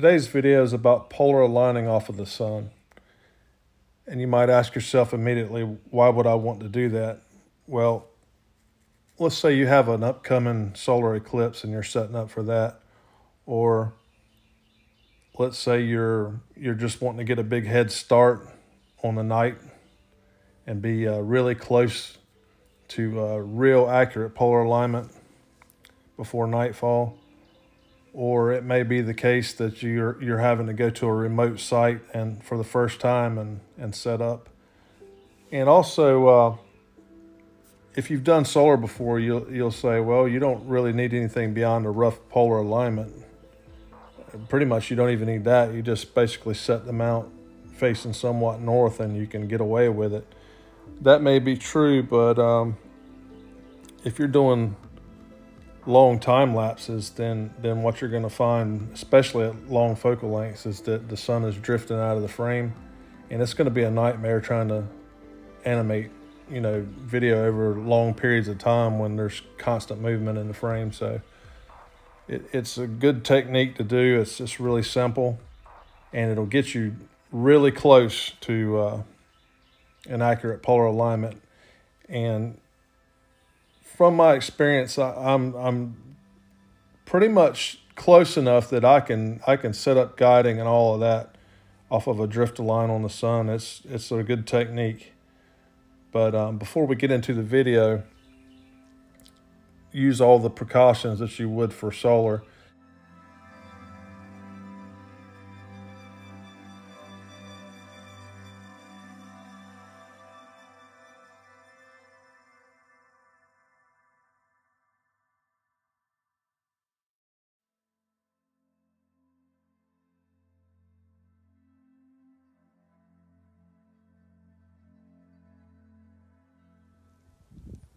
Today's video is about polar aligning off of the sun. And you might ask yourself immediately, why would I want to do that? Well, let's say you have an upcoming solar eclipse and you're setting up for that. Or let's say you're just wanting to get a big head start on the night and be really close to real accurate polar alignment before nightfall. Or it may be the case that you're having to go to a remote site and for the first time and set up. And also, if you've done solar before, you'll say, well, you don't really need anything beyond a rough polar alignment. Pretty much you don't even need that. You just basically set them out facing somewhat north and you can get away with it. That may be true, but if you're doing long time lapses, then what you're going to find, especially at long focal lengths, is that the sun is drifting out of the frame, and it's going to be a nightmare trying to animate, you know, video over long periods of time when there's constant movement in the frame. So it's a good technique to do. It's just really simple, and it'll get you really close to an accurate polar alignment. And from my experience, I'm pretty much close enough that I can set up guiding and all of that off of a drift align on the sun. It's a good technique. But before we get into the video, use all the precautions that you would for solar.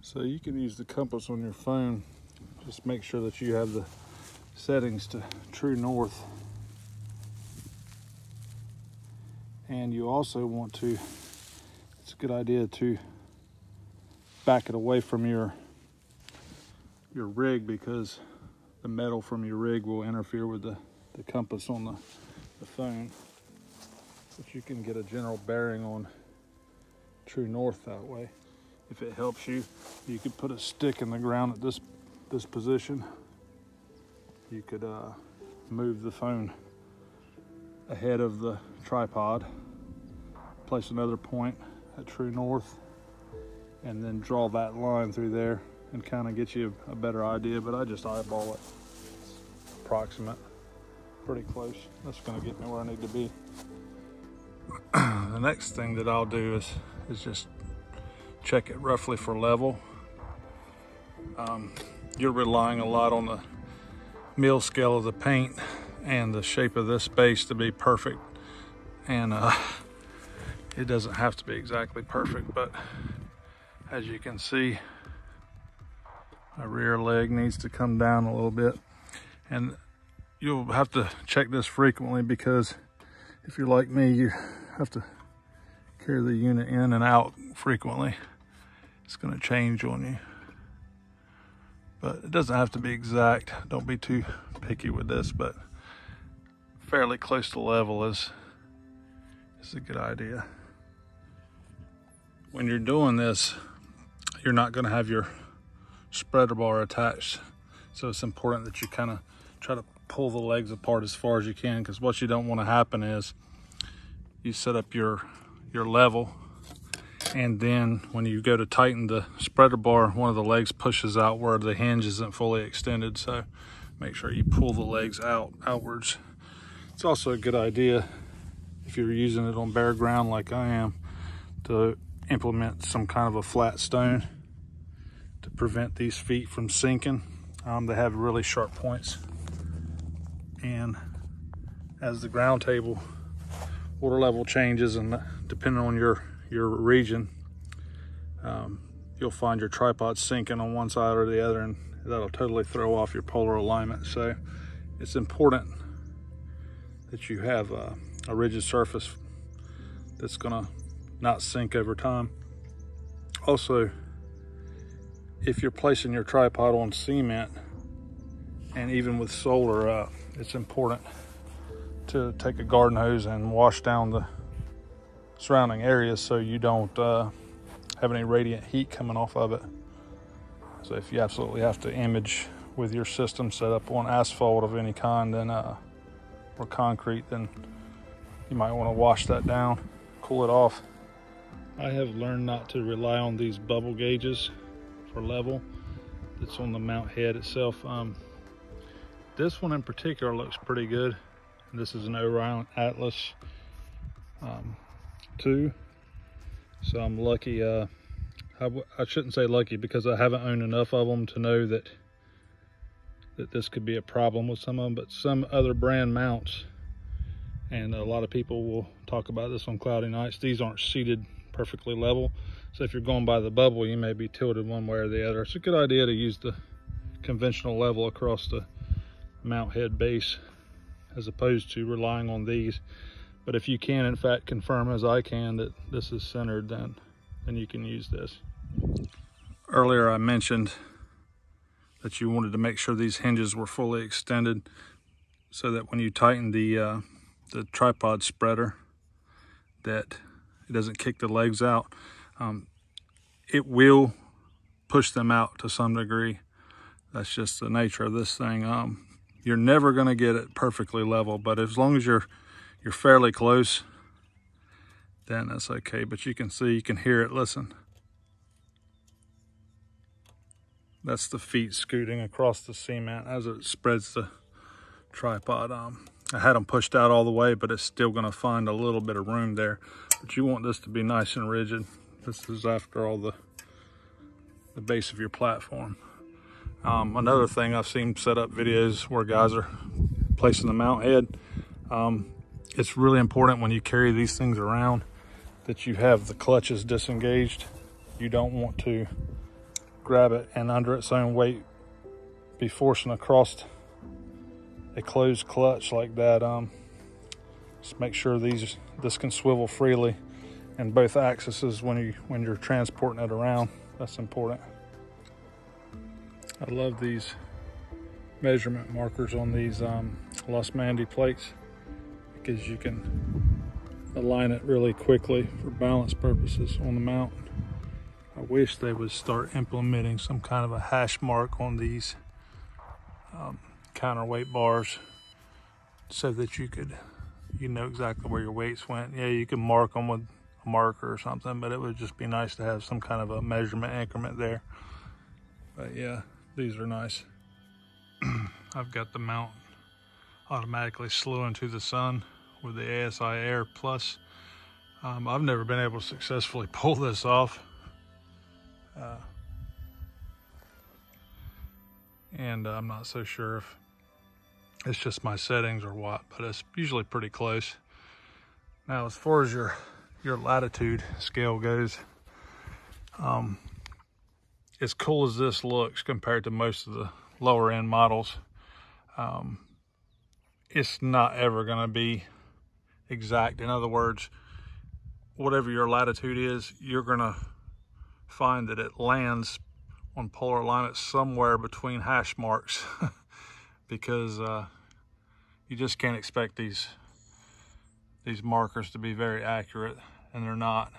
So you could use the compass on your phone. Just make sure that you have the settings to true north. And you also want to, it's a good idea to back it away from your rig, because the metal from your rig will interfere with the compass on the phone. But you can get a general bearing on true north that way. If it helps you, you could put a stick in the ground at this position. You could move the phone ahead of the tripod, place another point at true north, and then draw that line through there and kind of get you a better idea. But I just eyeball it. It's approximate, pretty close. That's gonna get me where I need to be. The next thing that I'll do is just check it roughly for level. You're relying a lot on the mill scale of the paint and the shape of this base to be perfect, and it doesn't have to be exactly perfect, but as you can see, my rear leg needs to come down a little bit, and you'll have to check this frequently, because if you're like me, you have to carry the unit in and out frequently. It's going to change on you, but it doesn't have to be exact. Don't be too picky with this, but fairly close to level is a good idea. When you're doing this, you're not going to have your spreader bar attached, so it's important that you kind of try to pull the legs apart as far as you can, because what you don't want to happen is you set up your level, and then when you go to tighten the spreader bar, one of the legs pushes outward, the hinge isn't fully extended, so make sure you pull the legs outwards. It's also a good idea, if you're using it on bare ground like I am, to implement some kind of a flat stone to prevent these feet from sinking. They have really sharp points, and as the ground table water level changes, and depending on your region, you'll find your tripod sinking on one side or the other, and that'll totally throw off your polar alignment. So it's important that you have a rigid surface that's gonna not sink over time. Also, if you're placing your tripod on cement, and even with solar, it's important to take a garden hose and wash down the surrounding areas so you don't have any radiant heat coming off of it. So if you absolutely have to image with your system set up on asphalt of any kind, then or concrete, then you might want to wash that down, cool it off. I have learned not to rely on these bubble gauges for level that's on the mount head itself. This one in particular looks pretty good. This is an Orion Atlas 2. So I'm lucky, I shouldn't say lucky, because I haven't owned enough of them to know that this could be a problem with some of them, but some other brand mounts, and a lot of people will talk about this on cloudy nights, these aren't seated perfectly level. So if you're going by the bubble, you may be tilted one way or the other. It's a good idea to use the conventional level across the mount head base as opposed to relying on these. But if you can, in fact, confirm as I can that this is centered, then you can use this. Earlier I mentioned that you wanted to make sure these hinges were fully extended so that when you tighten the tripod spreader that it doesn't kick the legs out. It will push them out to some degree. That's just the nature of this thing. You're never going to get it perfectly level, but as long as you're fairly close, then that's okay. But you can see, you can hear it, listen. That's the feet scooting across the cement as it spreads the tripod. I had them pushed out all the way, but it's still going to find a little bit of room there. But you want this to be nice and rigid. This is, after all, the base of your platform. Another thing, I've seen set up videos where guys are placing the mount head. It's really important when you carry these things around that you have the clutches disengaged. You don't want to grab it and, under its own weight, be forcing across a closed clutch like that. Just make sure this can swivel freely in both axes when you're transporting it around. That's important. I love these measurement markers on these Losmandy plates, because you can align it really quickly for balance purposes on the mount. I wish they would start implementing some kind of a hash mark on these counterweight bars so that you know exactly where your weights went. Yeah, you can mark them with a marker or something, but it would just be nice to have some kind of a measurement increment there. But yeah, these are nice. I've got the mount automatically slewing to the sun with the ASI Air Plus. I've never been able to successfully pull this off. And I'm not so sure if it's just my settings or what, but it's usually pretty close. Now, as far as your latitude scale goes, as cool as this looks compared to most of the lower end models, it's not ever going to be exact. In other words, whatever your latitude is, you're going to find that it lands on polar alignment somewhere between hash marks because you just can't expect these markers to be very accurate, and they're not.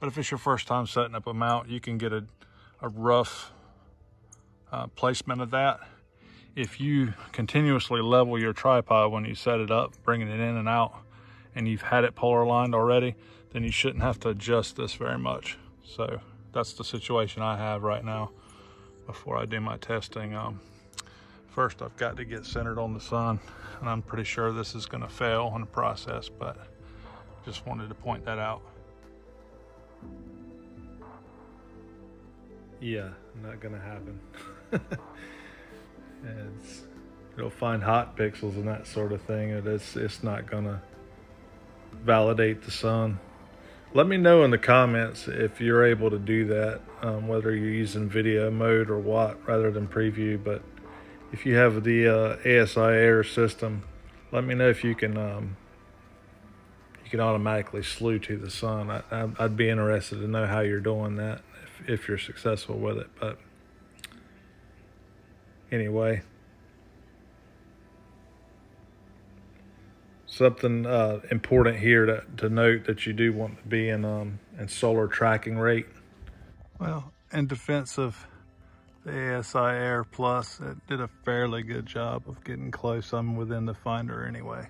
But if it's your first time setting up a mount, you can get a rough placement of that. If you continuously level your tripod when you set it up, bringing it in and out, and you've had it polar aligned already, then you shouldn't have to adjust this very much. So that's the situation I have right now before I do my testing. First, I've got to get centered on the sun, and I'm pretty sure this is going to fail in the process, but just wanted to point that out. Yeah, not going to happen. You'll find hot pixels and that sort of thing. It's not going to validate the sun. Let me know in the comments if you're able to do that, whether you're using video mode or what rather than preview. But if you have the ASI Air system, let me know if you can automatically slew to the sun. I'd be interested to know how you're doing that, if you're successful with it. But anyway, Something important here to note that you do want to be in solar tracking rate. Well, in defense of the ASI Air Plus, it did a fairly good job of getting close. I'm within the finder anyway,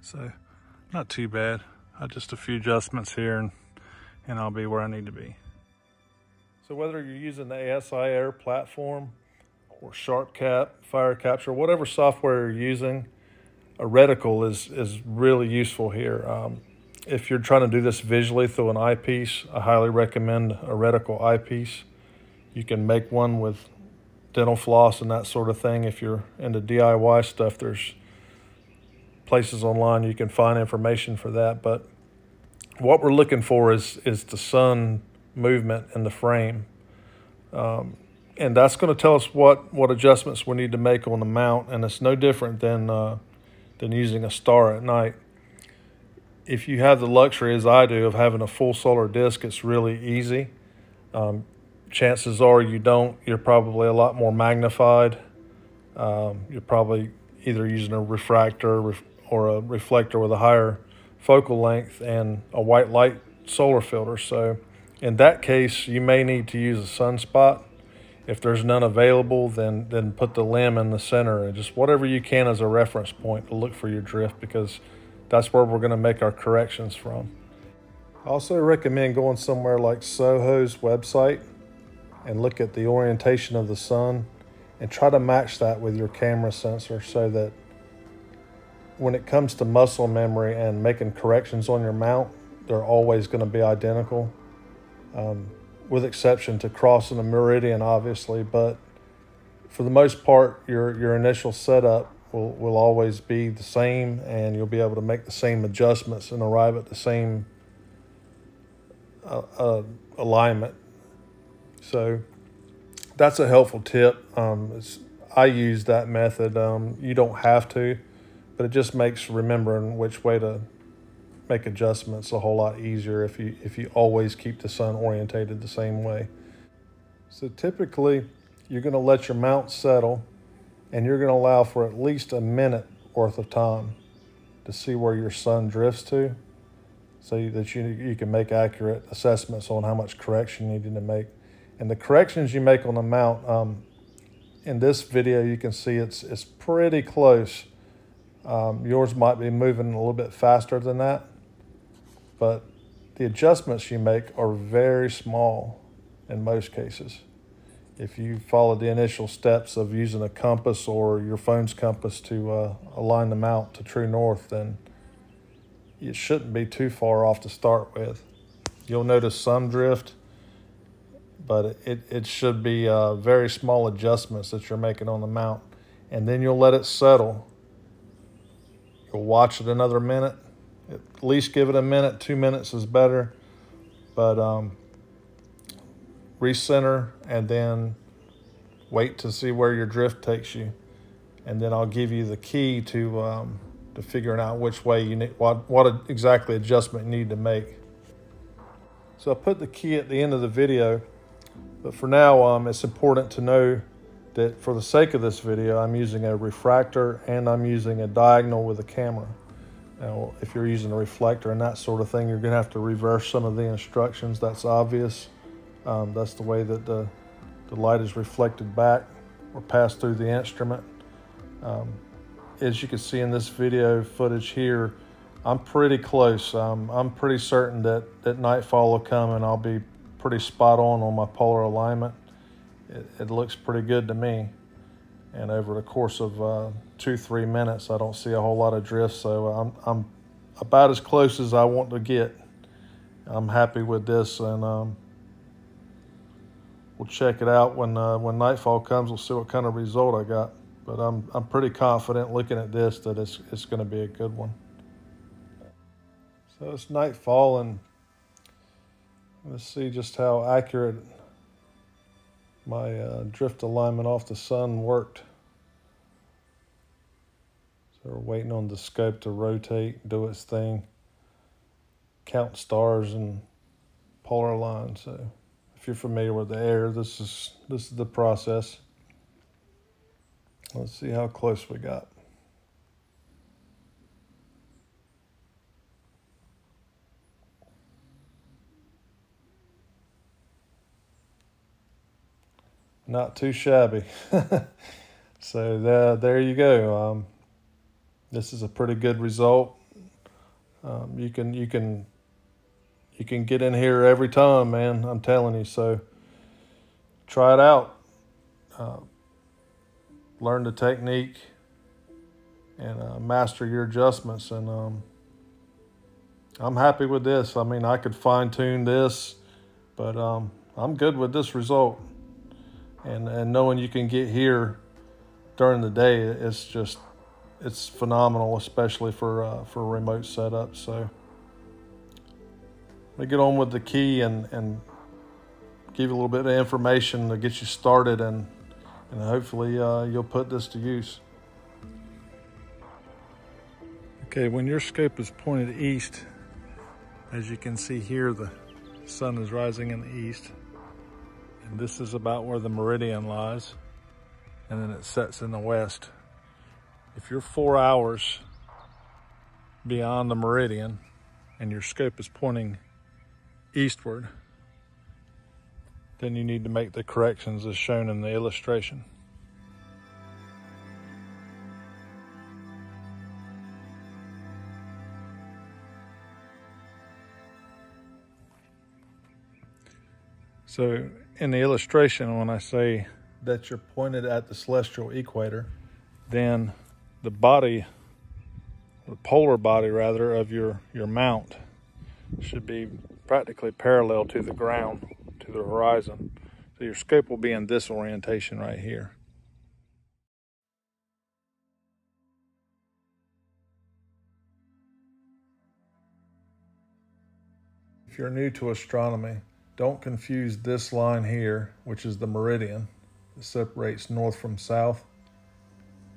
so not too bad. Just a few adjustments here and I'll be where I need to be. So whether you're using the ASI Air platform or SharpCap, FireCapture, whatever software you're using, a reticle is really useful here. If you're trying to do this visually through an eyepiece, I highly recommend a reticle eyepiece. You can make one with dental floss and that sort of thing. If you're into DIY stuff, there's places online you can find information for that. But what we're looking for is the sun movement in the frame. And that's going to tell us what adjustments we need to make on the mount. And it's no different than using a star at night. If you have the luxury, as I do, of having a full solar disc, it's really easy. Chances are you don't. You're probably a lot more magnified. You're probably either using a refractor or a reflector with a higher focal length and a white light solar filter. So in that case, you may need to use a sunspot. If there's none available, then put the limb in the center and just whatever you can as a reference point to look for your drift, because that's where we're going to make our corrections from. I also recommend going somewhere like Soho's website and look at the orientation of the sun and try to match that with your camera sensor, so that when it comes to muscle memory and making corrections on your mount, they're always going to be identical. With exception to crossing a meridian, obviously, but for the most part, your initial setup will always be the same, and you'll be able to make the same adjustments and arrive at the same alignment. So that's a helpful tip. I use that method. You don't have to, but it just makes remembering which way to make adjustments a whole lot easier if you always keep the sun orientated the same way. So typically you're going to let your mount settle and you're going to allow for at least a minute worth of time to see where your sun drifts to, so that you can make accurate assessments on how much correction you need to make. And the corrections you make on the mount, in this video you can see it's pretty close. Yours might be moving a little bit faster than that, but the adjustments you make are very small in most cases. If you follow the initial steps of using a compass or your phone's compass to align the mount to true north, then it shouldn't be too far off to start with. You'll notice some drift, but it should be very small adjustments that you're making on the mount, and then you'll let it settle. Watch it another minute, at least give it a minute. 2 minutes is better, but recenter and then wait to see where your drift takes you, and then I'll give you the key to figuring out which way you need, what exactly adjustment you need to make. So I put the key at the end of the video, but for now it's important to know that for the sake of this video, I'm using a refractor and I'm using a diagonal with a camera. Now, if you're using a reflector and that sort of thing, you're gonna have to reverse some of the instructions. That's obvious. That's the way that the light is reflected back or passed through the instrument. As you can see in this video footage here, I'm pretty close. I'm pretty certain that nightfall will come and I'll be pretty spot on my polar alignment. It looks pretty good to me, and over the course of 2-3 minutes I don't see a whole lot of drift, so I'm about as close as I want to get. I'm happy with this, and we'll check it out when nightfall comes. We'll see what kind of result I got, but I'm pretty confident looking at this that it's going to be a good one. So it's nightfall, and let's see just how accurate my drift alignment off the sun worked. So we're waiting on the scope to rotate, do its thing, count stars and polar lines. So if you're familiar with the air, this is the process. Let's see how close we got. not too shabby. So there you go. This is a pretty good result. You can get in here every time, man. I'm telling you. So try it out. Learn the technique and master your adjustments. And I'm happy with this. I mean, I could fine tune this, but I'm good with this result. And knowing you can get here during the day, it's just, it's phenomenal, especially for remote setup. So let me get on with the key and give you a little bit of information to get you started, and hopefully you'll put this to use. Okay, when your scope is pointed east, as you can see here, the sun is rising in the east, and this is about where the meridian lies, and then it sets in the west. If you're 4 hours beyond the meridian and your scope is pointing eastward, then you need to make the corrections as shown in the illustration. So in the illustration, when I say that you're pointed at the celestial equator, then the body, the polar body rather, of your mount should be practically parallel to the ground, to the horizon. So your scope will be in this orientation right here. If you're new to astronomy, don't confuse this line here, which is the meridian that separates north from south,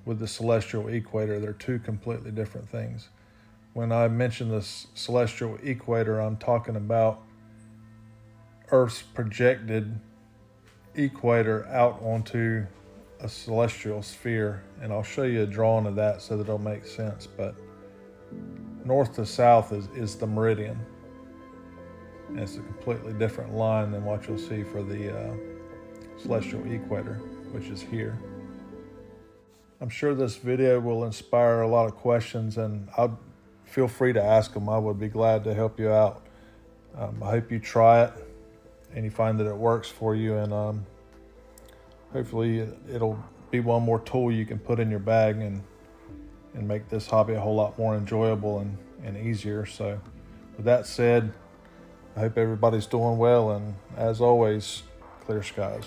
with the celestial equator. They're two completely different things. When I mention this celestial equator, I'm talking about Earth's projected equator out onto a celestial sphere, and I'll show you a drawing of that so that it'll make sense. But north to south is the meridian, and it's a completely different line than what you'll see for the celestial equator, which is here. I'm sure this video will inspire a lot of questions, and I'll feel free to ask them. I would be glad to help you out. I hope you try it and you find that it works for you, and hopefully it'll be one more tool you can put in your bag and make this hobby a whole lot more enjoyable and easier. So with that said, I hope everybody's doing well, and as always, clear skies.